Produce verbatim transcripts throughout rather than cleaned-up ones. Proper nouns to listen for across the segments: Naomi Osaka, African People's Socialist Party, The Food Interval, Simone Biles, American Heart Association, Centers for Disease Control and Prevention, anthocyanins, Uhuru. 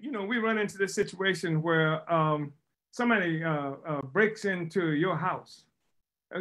you know, we run into this situation where um, somebody uh, uh, breaks into your house.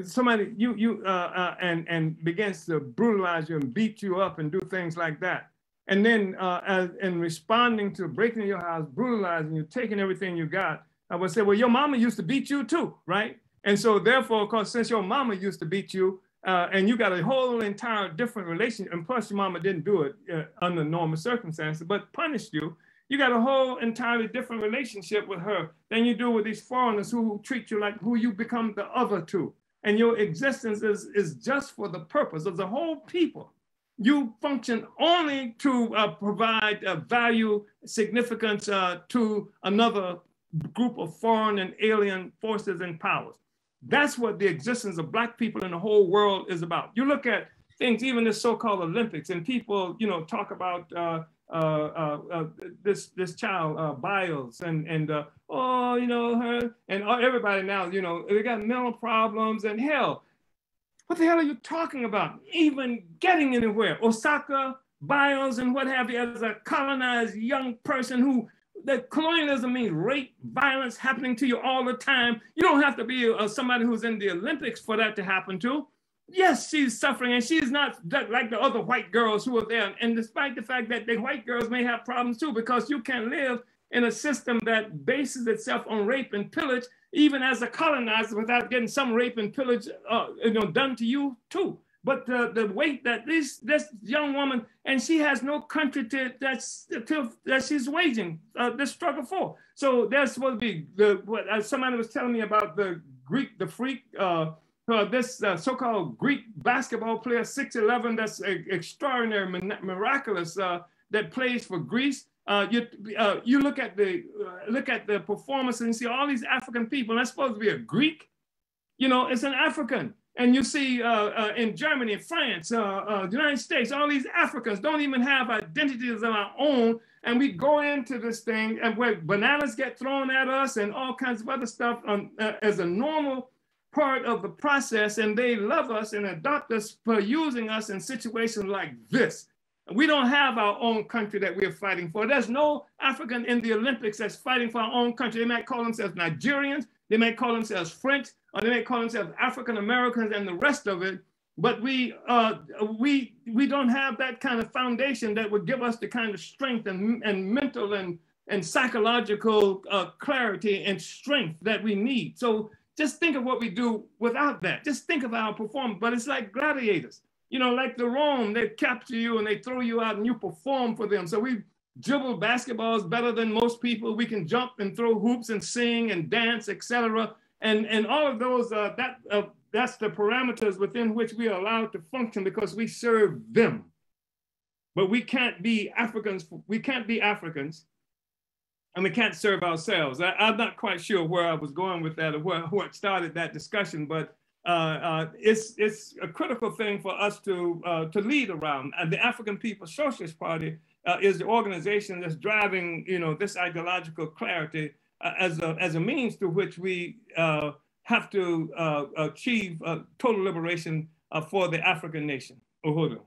Somebody you you uh, uh, and and begins to brutalize you and beat you up and do things like that, and then uh, as in responding to breaking your house, brutalizing you, taking everything you got, I would say, well, your mama used to beat you too, right? And so therefore, of course, since your mama used to beat you, uh, and you got a whole entire different relationship, and plus your mama didn't do it uh, under normal circumstances, but punished you, you got a whole entirely different relationship with her than you do with these foreigners who treat you like who you become the other to. And your existence is, is just for the purpose of the whole people. You function only to uh, provide uh, value, significance uh, to another group of foreign and alien forces and powers. That's what the existence of Black people in the whole world is about. You look at things, even the so-called Olympics, and people, you know, talk about uh, uh, uh, uh, this this child uh, Biles, and and uh, oh, you know, her and everybody now, you know, they got mental problems and hell. What the hell are you talking about? Even getting anywhere? Osaka, Biles, and what have you, as a colonized young person who. That colonialism means rape, violence happening to you all the time. You don't have to be uh, somebody who's in the Olympics for that to happen to. Yes, she's suffering, and she's not that, like the other white girls who are there. And despite the fact that the white girls may have problems too, because you can live in a system that bases itself on rape and pillage, even as a colonizer, without getting some rape and pillage uh, you know, done to you too. But the, the weight that this, this young woman, and she has no country to, that's, to, that she's waging uh, this struggle for. So that's supposed to be the, what uh, somebody was telling me about the Greek, the freak, uh, uh, this uh, so-called Greek basketball player, six eleven, that's a, extraordinary, miraculous, uh, that plays for Greece. Uh, you uh, you look, at the, uh, look at the performance and see all these African people, and that's supposed to be a Greek, you know, it's an African. And you see uh, uh, in Germany, France, uh, uh, the United States, all these Africans don't even have identities of our own. And we go into this thing and where bananas get thrown at us and all kinds of other stuff on, uh, as a normal part of the process. And they love us and adopt us for using us in situations like this. We don't have our own country that we're fighting for. There's no African in the Olympics that's fighting for our own country. They might call themselves Nigerians. They might call themselves French, or they may call themselves African Americans and the rest of it, but we, uh, we, we don't have that kind of foundation that would give us the kind of strength and, and mental and, and psychological uh, clarity and strength that we need. So just think of what we do without that. Just think of our performance, but it's like gladiators. You know, like the Rome, they capture you and they throw you out and you perform for them. So we dribble basketballs better than most people. We can jump and throw hoops and sing and dance, et cetera. And, and all of those, uh, that, uh, that's the parameters within which we are allowed to function because we serve them. But we can't be Africans, we can't be Africans, and we can't serve ourselves. I, I'm not quite sure where I was going with that or where, what started that discussion, but uh, uh, it's, it's a critical thing for us to, uh, to lead around. Uh, the African People's Socialist Party uh, is the organization that's driving, you know, this ideological clarity Uh, as, a, as a means to which we uh, have to uh, achieve uh, total liberation uh, for the African nation. Uhuru.